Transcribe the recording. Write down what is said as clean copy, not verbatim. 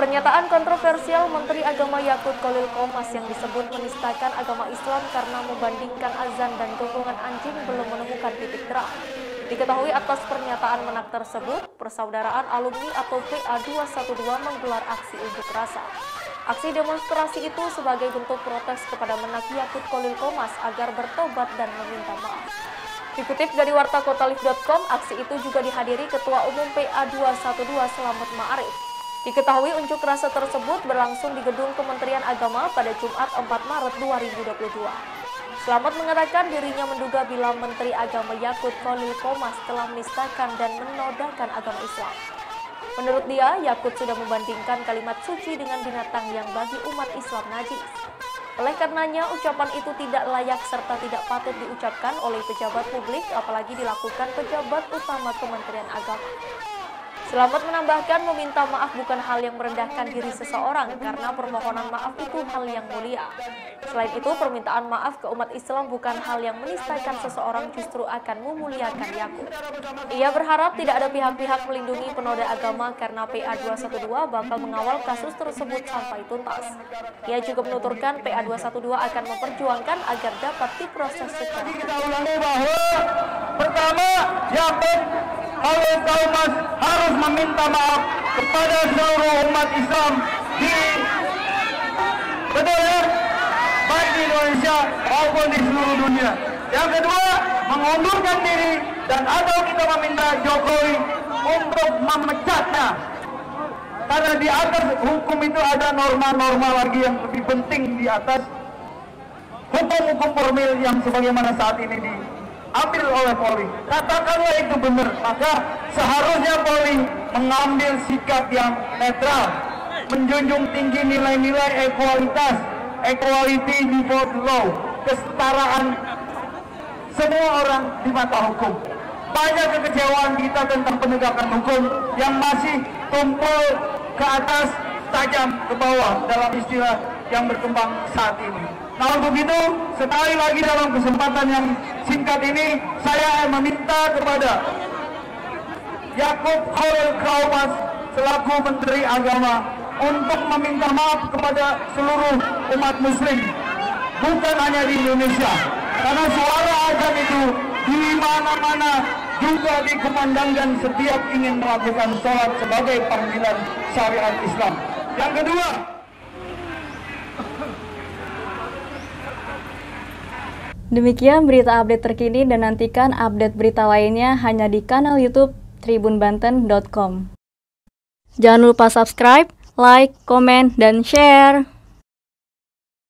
Pernyataan kontroversial Menteri Agama Yaqut Cholil Qoumas yang disebut menistakan agama Islam karena membandingkan azan dan gonggongan anjing belum menemukan titik terang. Diketahui atas pernyataan menak tersebut, Persaudaraan Alumni atau PA 212 menggelar aksi unjuk rasa. Aksi demonstrasi itu sebagai bentuk protes kepada menak Yaqut Cholil Qoumas agar bertobat dan meminta maaf. Dikutip dari WartaKotalive.com, aksi itu juga dihadiri Ketua Umum PA 212 Slamet Ma'arif. Diketahui unjuk rasa tersebut berlangsung di gedung Kementerian Agama pada Jumat 4 Maret 2022. Slamet mengatakan dirinya menduga bila Menteri Agama Yaqut Cholil Qoumas telah menistakan dan menodakan agama Islam. Menurut dia, Yaqut sudah membandingkan kalimat suci dengan binatang yang bagi umat Islam najis. Oleh karenanya, ucapan itu tidak layak serta tidak patut diucapkan oleh pejabat publik, apalagi dilakukan pejabat utama Kementerian Agama. Slamet menambahkan meminta maaf bukan hal yang merendahkan diri seseorang karena permohonan maaf itu hal yang mulia. Selain itu, permintaan maaf ke umat Islam bukan hal yang menistakan seseorang, justru akan memuliakan Yaqut. Ia berharap tidak ada pihak-pihak melindungi penoda agama karena PA 212 bakal mengawal kasus tersebut sampai tuntas. Ia juga menuturkan PA 212 akan memperjuangkan agar dapat diproses secara pertama, Yaqut Qoumas harus meminta maaf kepada seluruh umat Islam baik di Indonesia maupun di seluruh dunia. Yang kedua, mengundurkan diri dan atau kita meminta Jokowi untuk memecatnya. Karena di atas hukum itu ada norma-norma lagi yang lebih penting di atas hukum-hukum formil yang sebagaimana saat ini diambil oleh Polri. Katakanlah itu benar, maka seharusnya Polri mengambil sikap yang netral, menjunjung tinggi nilai-nilai ekualitas, equality before the law, kesetaraan semua orang di mata hukum. Banyak kekecewaan kita tentang penegakan hukum yang masih tumpul ke atas, tajam ke bawah dalam istilah yang berkembang saat ini. Nah, untuk itu, sekali lagi dalam kesempatan yang singkat ini, saya meminta kepada Yaqut Cholil Qoumas selaku Menteri Agama untuk meminta maaf kepada seluruh umat muslim, bukan hanya di Indonesia, karena suara azan itu di mana-mana juga dikumandangkan setiap ingin melakukan sholat sebagai panggilan syariat Islam. Yang kedua, demikian berita update terkini, dan nantikan update berita lainnya hanya di kanal YouTube TribunBanten.com. Jangan lupa subscribe, like, komen, dan share.